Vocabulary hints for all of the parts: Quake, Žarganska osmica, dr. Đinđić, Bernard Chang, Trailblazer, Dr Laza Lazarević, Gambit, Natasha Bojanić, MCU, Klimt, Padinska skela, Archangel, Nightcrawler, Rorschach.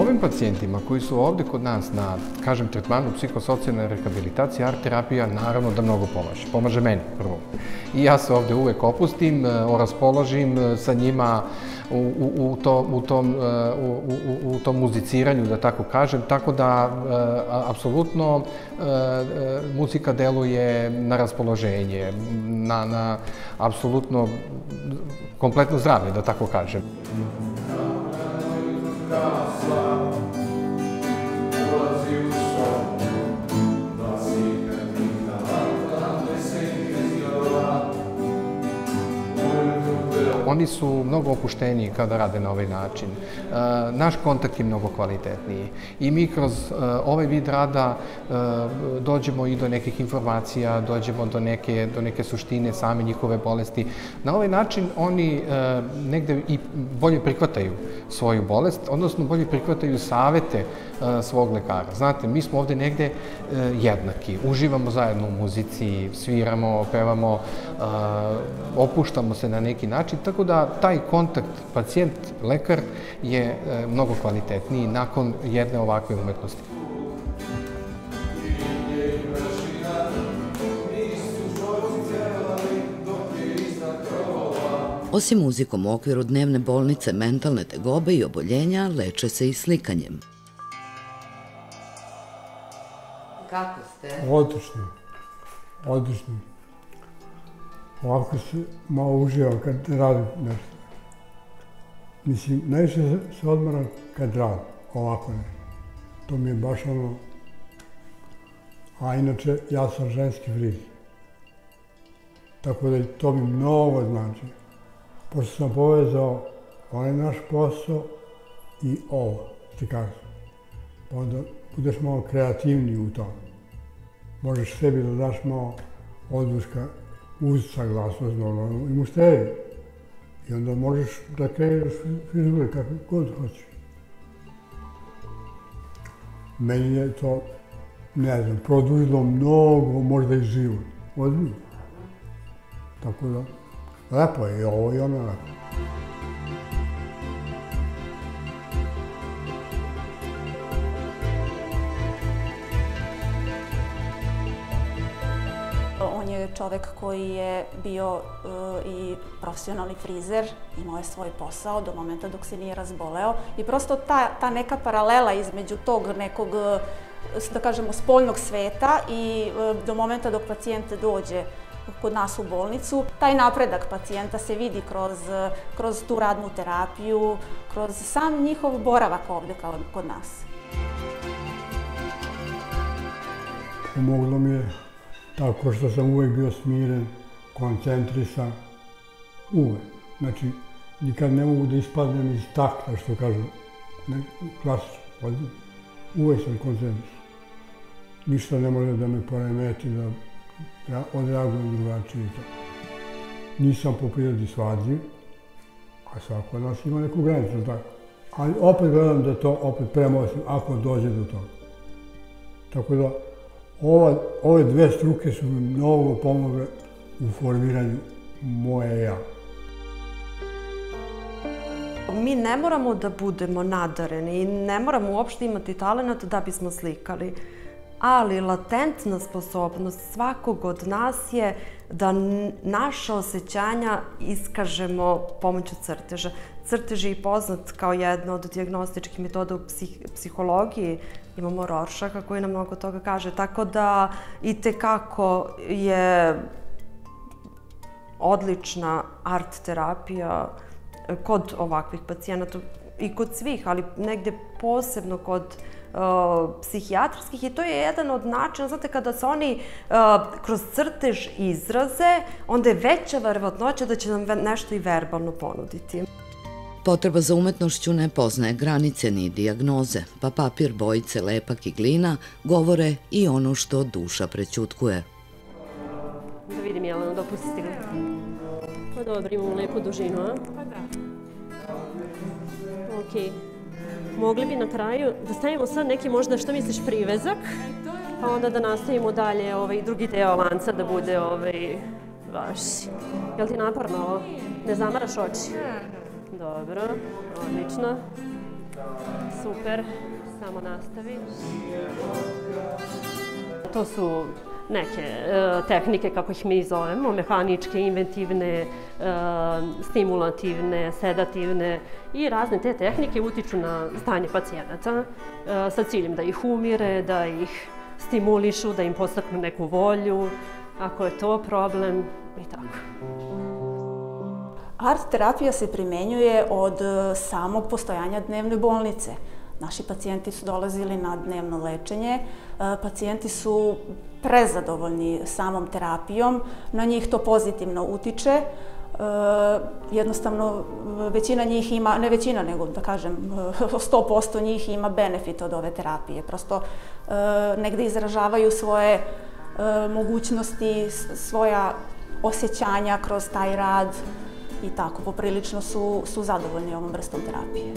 Ovim pacijentima koji su ovdje kod nas na, kažem, tretmanu psihosocijalne rehabilitacije, art terapija naravno da mnogo pomaže. Pomaže meni prvo. I ja se ovdje uvek opustim, raspoložim sa njima u tom muziciranju, da tako kažem. Tako da, apsolutno, muzika deluje na raspoloženje, na apsolutno kompletno zdravlje, da tako kažem. Oni su mnogo opušteniji kada rade na ovaj način. Naš kontakt je mnogo kvalitetniji i mi kroz ovaj vid rada dođemo i do nekih informacija, dođemo do neke suštine same njihove bolesti. Na ovaj način oni negde i bolje prihvataju svoju bolest, odnosno bolje prihvataju savete svog lekara. Znate, mi smo ovde negde jednaki, uživamo zajedno u muzici, sviramo, pevamo, opuštamo se na neki način, tako da taj kontakt pacijent-lekar je mnogo kvalitetniji nakon jedne ovakve umetnosti. Osim muzikom u okviru dnevne bolnice, mentalne tegobe i oboljenja leče se i slikanjem. Kako ste? Odlično. Odlično. Ovako se malo uživam kad radim nešto. Mislim, najviše se odmaram kad radim, ovako nešto. To mi je baš ono... A inače, ja sam ženski frizer. Tako da to mi mnogo znači. Pošto sam povezao onaj naš posao i ovo, ti kažem. Onda budeš malo kreativniji u tom. Možeš sebi da daš malo odluška uz saglasnost normalno i mušterije. I onda možeš da kreiraš frizure kako god hoćeš. Meni je to, ne znam, produžilo mnogo, možda i život. Odmah. Tako da, lepo je i ovo i ono lepo. On je čovek koji je bio i profesionalni frizer, imao je svoj posao do momenta dok se nije razboleo i prosto ta neka paralela između tog nekog, da kažemo, spoljnog sveta i do momenta dok pacijent dođe kod nas u bolnicu. Taj napredak pacijenta se vidi kroz tu radnu terapiju, kroz sam njihov boravak ovde kod nas. Pomoglo mi je tako što sam uvek bio smiren, koncentrisan, uvek. Znači, nikad ne mogu da ispadnem iz takta, što kažu, klasično. Uvek sam koncentrisan. Ništa ne može da me poremeti, da odreagujem drugačije i to. Nisam po prirodi svađiv, a svako od nas ima neku granicu, tako. Ali opet gledam da to opet premoćim, ako dođe do toga. Tako da, ove dve struke su mi mnogo pomogle u formiranju moje ja. Mi ne moramo da budemo nadareni i ne moramo uopšte imati talenat da bismo slikali. Ali latentna sposobnost svakog od nas je da naša osjećanja iskažemo pomoću crteža. Crtež je i poznat kao jedna od dijagnostičkih metoda u psihologiji. Imamo Rorschaka koji nam mnogo toga kaže. Tako da i tekako je odlična art terapija kod ovakvih pacijenata i kod svih, ali negde posebno kod psihijatrijskih, i to je jedan od načina, znate, kada se oni kroz crtež izraze, onda je veća verovatnoća da će nam nešto i verbalno ponuditi. Potreba za umetnošću ne poznaje granice ni dijagnoze, pa papir, bojice, lepak i glina govore i ono što duša prećutkuje. Da vidim, Jelena, dok pusti stigla. Pa dobro, imamo lepu dužinu, a? Pa da. Okej. Mogli bi na kraju da stavimo sad neki, možda, što misliš, privezak, pa onda da nastavimo dalje drugi deo lanca da bude vaš. Je li ti naporno ovo? Ne zamaraš oči? Dobro, odlično. Super, samo nastavi. To su neke tehnike, kako ih mi zovemo, mehaničke, inventivne, stimulativne, sedativne i razne te tehnike utiču na stanje pacijenata sa ciljem da ih umire, da ih stimulišu, da im podstaknu neku volju, ako je to problem i tako. Art terapija se primenjuje od samog postojanja dnevne bolnice. Naši pacijenti su dolazili na dnevno lečenje, pacijenti su prezadovoljni samom terapijom, na njih to pozitivno utiče. Jednostavno, većina njih ima, ne većina, nego da kažem 100% njih ima benefit od ove terapije. Prosto negde izražavaju svoje mogućnosti, svoja osjećanja kroz taj rad, i tako, poprilično su zadovoljni ovom vrstom terapije.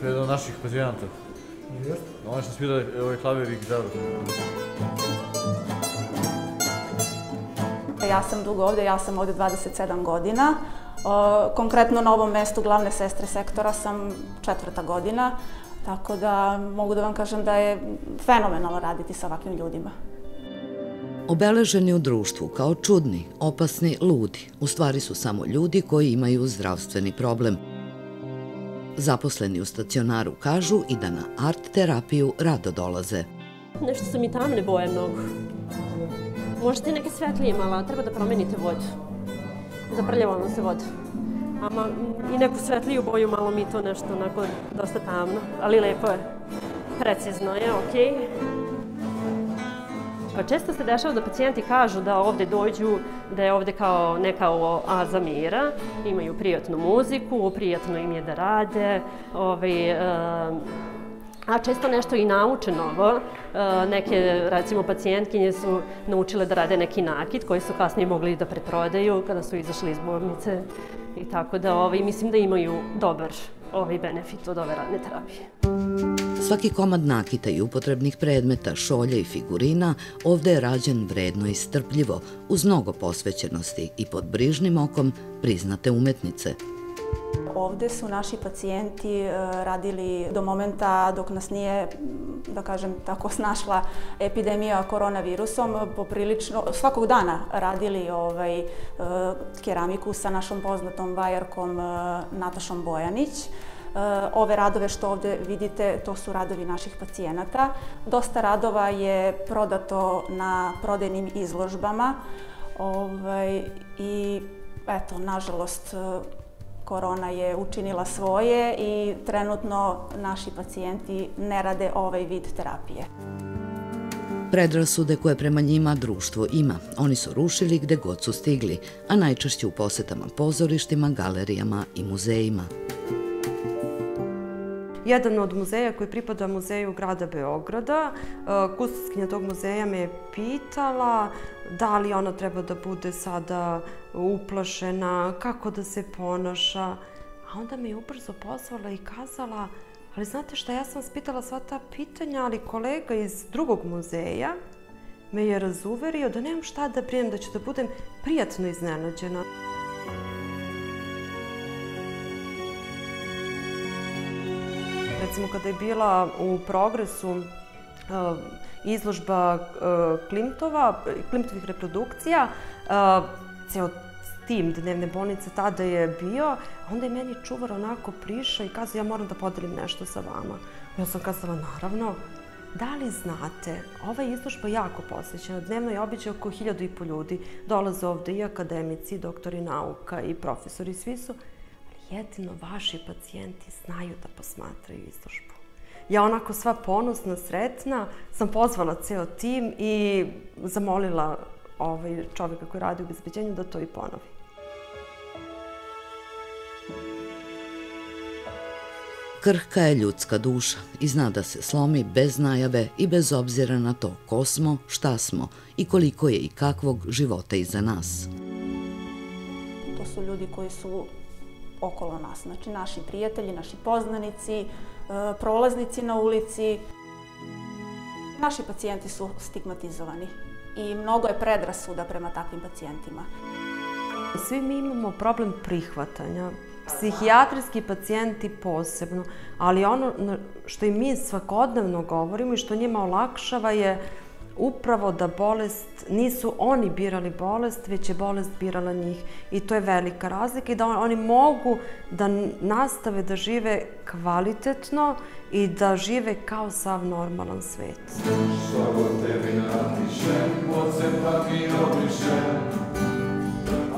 To je jedan od naših pacijenata. Ono što svira klavir i gitaru. Ja sam dugo ovdje, ja sam ovdje 27 godina. Konkretno na ovom mestu glavne sestre sektora sam 4. godina. Tako da mogu da vam kažem da je fenomenalno raditi sa ovakvim ljudima. Obeleženi u društvu kao čudni, opasni, ludi, u stvari su samo ljudi koji imaju zdravstveni problem. Zaposleni u stacionaru kažu i da na art terapiju rado dolaze. Nešto su mi tamne boje mnogo. Možete neke svetlije malo, treba da promenite vodu. Zaprljava nam se voda. I neku svetliju boju, malo mi to nešto onako dosta tamno, ali lepo je, precizno je, okej. Često se dešava da pacijenti kažu da ovdje dođu, da je ovdje kao neka oaza mira, imaju prijatnu muziku, prijatno im je da rade, a često nešto i nauče novo. Neke, recimo, pacijentkinje su naučile da rade neki nakit koji su kasnije mogli da preprodaju kada su izašli iz bolnice. I tako da mislim da imaju dobar benefit od ove radne terapije. Svaki komad nakita i upotrebnih predmeta, šolja i figurina ovde je rađen vredno i strpljivo, uz mnogo posvećenosti i pod brižnim okom priznate umetnice. Ovde su naši pacijenti radili do momenta dok nas nije, da kažem tako, snašla epidemija koronavirusom. Poprilično, svakog dana radili keramiku sa našom poznatom vajarkom Natašom Bojanić. Ove radove što ovde vidite, to su radovi naših pacijenata. Dosta radova je prodato na prodajnim izložbama i, eto, nažalost, korona je učinila svoje i trenutno naši pacijenti ne rade ovaj vid terapije. Predrasude koje prema njima društvo ima, oni su rušili gde god su stigli, a najčešće u posetama pozorištima, galerijama i muzejima. Jedan od muzeja koji pripada Muzeju grada Beograda, kustovkinja tog muzeja me je pitala da li ona treba da bude sada uplašena, kako da se ponaša. A onda me je ubrzo pozvala i kazala, ali znate šta, ja sam vas pitala sva ta pitanja, ali kolega iz drugog muzeja me je razuverio da nemam šta da brinem, da ću da budem prijatno iznenađena. Recimo, kada je bila u Progresu izložba Klimtovih reprodukcija, ceo tim dnevne bolnice tada je bio, onda je meni čuvar onako prišao i kazao, ja moram da podelim nešto sa vama. Ja sam kazala, naravno, da li znate, ova izložba je jako posvećena. Dnevno je obiđe oko 1500 ljudi. Dolaze ovde i akademici, i doktori nauka, i profesori, svi su. Jedino vaši pacijenti znaju da posmatraju izložbu. Ja onako sva ponosna, sretna, sam pozvala ceo tim i zamolila čovjeka koji radi u obezbeđenju da to i ponovi. Krhka je ljudska duša i zna da se slomi bez najave i bez obzira na to ko smo, šta smo i koliko je i kakvog života iza nas. To su ljudi koji su okolo nas, znači naši prijatelji, naši poznanici, prolaznici na ulici. Naši pacijenti su stigmatizovani i mnogo je predrasuda prema takvim pacijentima. Svi mi imamo problem prihvatanja. Psihijatrijski pacijenti posebno, ali ono što i mi svakodnevno govorimo i što njima olakšava je upravo da bolest, nisu oni birali bolest, već je bolest birala njih. I to je velika razlika i da oni mogu da nastave da žive kvalitetno i da žive kao sav normalan svet.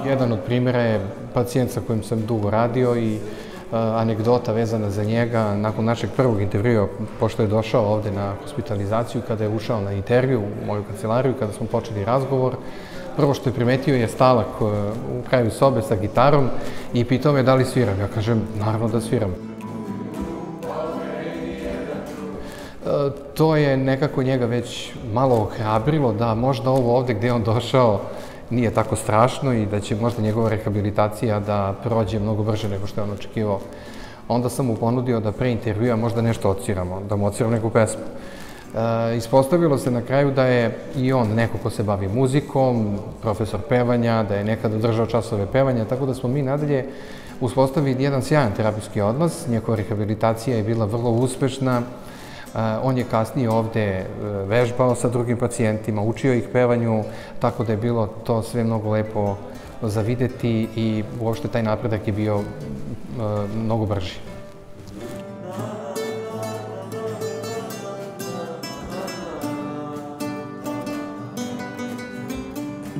Jedan od primjera je pacijent sa kojim sam dugo radio i anegdota vezana za njega. Nakon našeg prvog intervjua, pošto je došao ovde na hospitalizaciju, kada je ušao na intervju u moju kancelariju, kada smo počeli razgovor, prvo što je primetio je stalak u kraju sobe sa gitarom i pitao me da li sviram. Ja kažem, naravno da sviram. To je nekako njega već malo ohrabrilo da možda ovo ovde gde je on došao nije tako strašno i da će možda njegova rehabilitacija da prođe mnogo brže nego što je on očekivao. Onda sam mu ponudio da pre intervjua možda nešto odsviramo, da mu odsviram neku pesmu. Ispostavilo se na kraju da je i on neko ko se bavi muzikom, profesor pevanja, da je nekad održao časove pevanja, tako da smo mi nadalje uspostavili jedan sjajan terapijski odnos. Njegova rehabilitacija je bila vrlo uspešna. On je kasnije ovde vežbao sa drugim pacijentima, učio ih pevanju, tako da je bilo to sve mnogo lepo za videti i uopšte taj napredak je bio mnogo brži.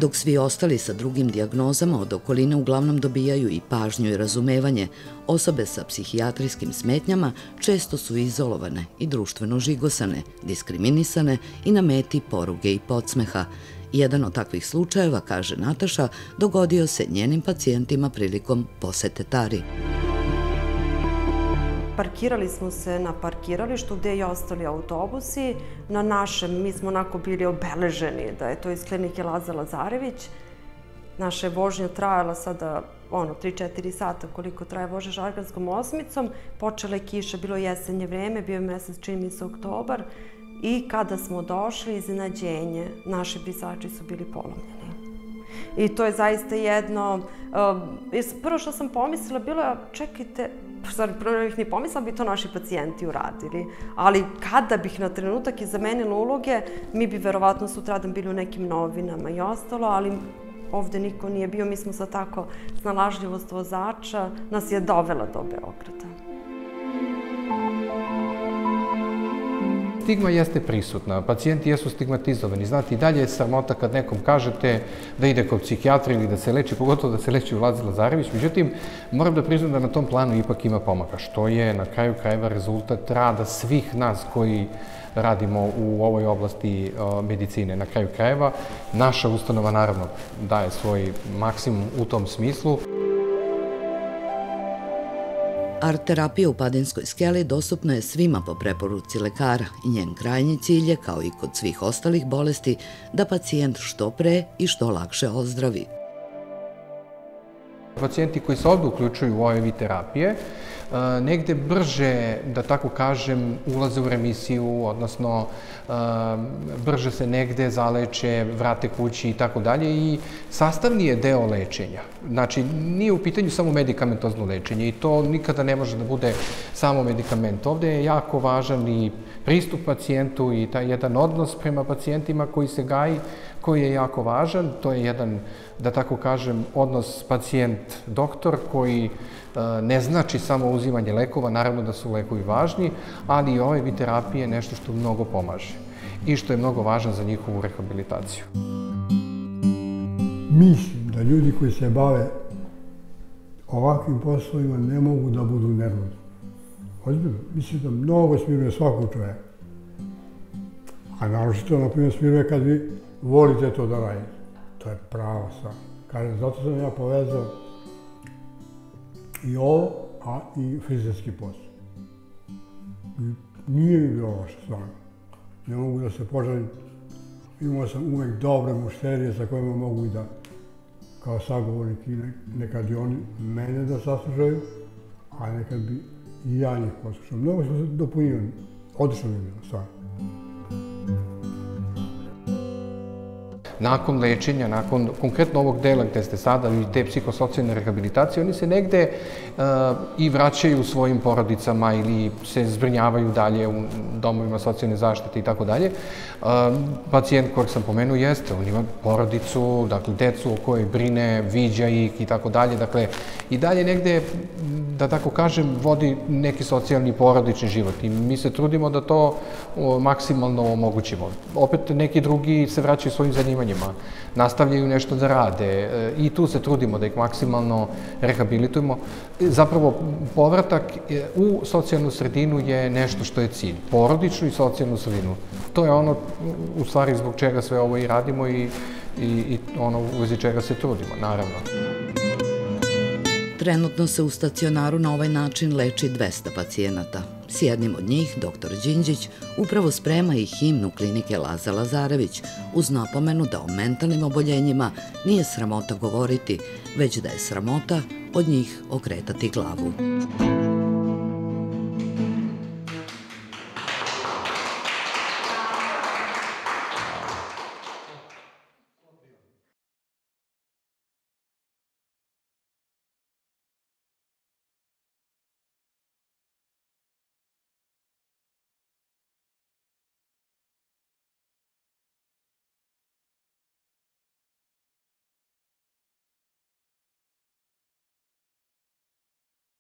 Dok svi ostali sa drugim dijagnozama od okoline uglavnom dobijaju i pažnju i razumevanje, osobe sa psihijatrijskim smetnjama često su izolovane i društveno žigosane, diskriminisane i na meti poruge i podsmeha. Jedan od takvih slučajeva, kaže Nataša, dogodio se njenim pacijentima prilikom posete Tari. Parkirali smo se na parkiralištu gde je ostali autobusi. Na našem, mi smo onako bili obeleženi da je to iz klinike Laza Lazarević. Naša je vožnja trajala sada 3-4 sata koliko traje vožnja žarganskom osmicom. Počela je kiša, bilo je jesenje vreme, bio je mesec čini mi se oktobar. I kada smo došli, iznenađenje, naši brisači su bili polomljeni. I to je zaista jedno... Prvo što sam pomislila bilo je, čekajte, prvo ih ni pomislila bi to naši pacijenti uradili. Ali kada bih na trenutak zamenila uloge, mi bi verovatno sutradan bili u nekim novinama i ostalo, ali ovde niko nije bio. Mi smo sad tako, snalažljivost vozača nas je dovela do Beograda. Stigma jeste prisutna, pacijenti jesu stigmatizovani. Znate, i dalje je sramota kad nekom kažete da ide kod psihijatra ili da se leči, pogotovo da se leči u Lazi Lazarević. Međutim, moram da priznam da na tom planu ipak ima pomaka, što je na kraju krajeva rezultat rada svih nas koji radimo u ovoj oblasti medicine. Na kraju krajeva, naša ustanova naravno daje svoj maksimum u tom smislu. Art terapija u Padinskoj skeli dostupna je svima po preporuci lekara i njen krajnji cilj je, kao i kod svih ostalih bolesti, da pacijent što pre i što lakše ozdravi. Pacijenti koji se ovde uključuju u ove terapije negde brže, da tako kažem, ulaze u remisiju, odnosno brže se negde zaleče, vrate kući i tako dalje i sastavni je deo lečenja. Znači, nije u pitanju samo medikamentozno lečenje i to nikada ne može da bude samo medikament. Ovde je jako važan i pristup pacijentu i taj jedan odnos prema pacijentima koji se gaji, koji je jako važan. To je jedan, da tako kažem, odnos pacijent-doktor koji ne znači samo uzimanje lekova, naravno da su lekovi važni, ali i ove terapije je nešto što mnogo pomaže i što je mnogo važno za njihovu rehabilitaciju. Mislim da ljudi koji se bave ovakvim poslovima ne mogu da budu nervozni. Ozbiljno. Mislim da mnogo smiruje svakog čovjeka. A naročito, naprimjer, smiruje kad vi volite to da radite. To je prava stvar. Zato sam ja povezao i ovo, a i frizerski posao. Nije mi bilo loše stvarno. Ne mogu da se poželim. Imao sam uvek dobre mušterije sa kojima mogu i da, kao sagovornik, nekad i oni mene da saslušaju, a nekad bi i ja njih poslušao. Mnogo smo se dopunjivani. Odlično mi je bilo stvarno. Nakon lečenja, nakon konkretno ovog dela gde ste sada i te psihosocijalne rehabilitacije, oni se negde i vraćaju svojim porodicama ili se zbrinjavaju dalje u domovima socijalne zaštite i tako dalje. Pacijent kojeg sam pomenuo jeste, on ima porodicu, dakle, decu o kojoj brine, viđa ih i tako dalje. Dakle, i dalje negde, da tako kažem, vodi neki socijalni porodični život i mi se trudimo da to maksimalno omogućimo. Opet neki drugi se vraćaju svojim zanimanjima, nastavljaju nešto da rade i tu se trudimo da ih maksimalno rehabilitujemo. Zapravo, povratak u socijalnu sredinu je nešto što je cilj, porodičnu i socijalnu sredinu. To je ono, u stvari, zbog čega sve ovo i radimo i ono u vezi čega se trudimo, naravno. Trenutno se u stacionaru na ovaj način leči 200 pacijenata. S jednim od njih, dr. Đinđić, upravo sprema i himnu klinike Laza Lazarević, uz napomenu da o mentalnim oboljenjima nije sramota govoriti, već da je sramota od njih okretati glavu.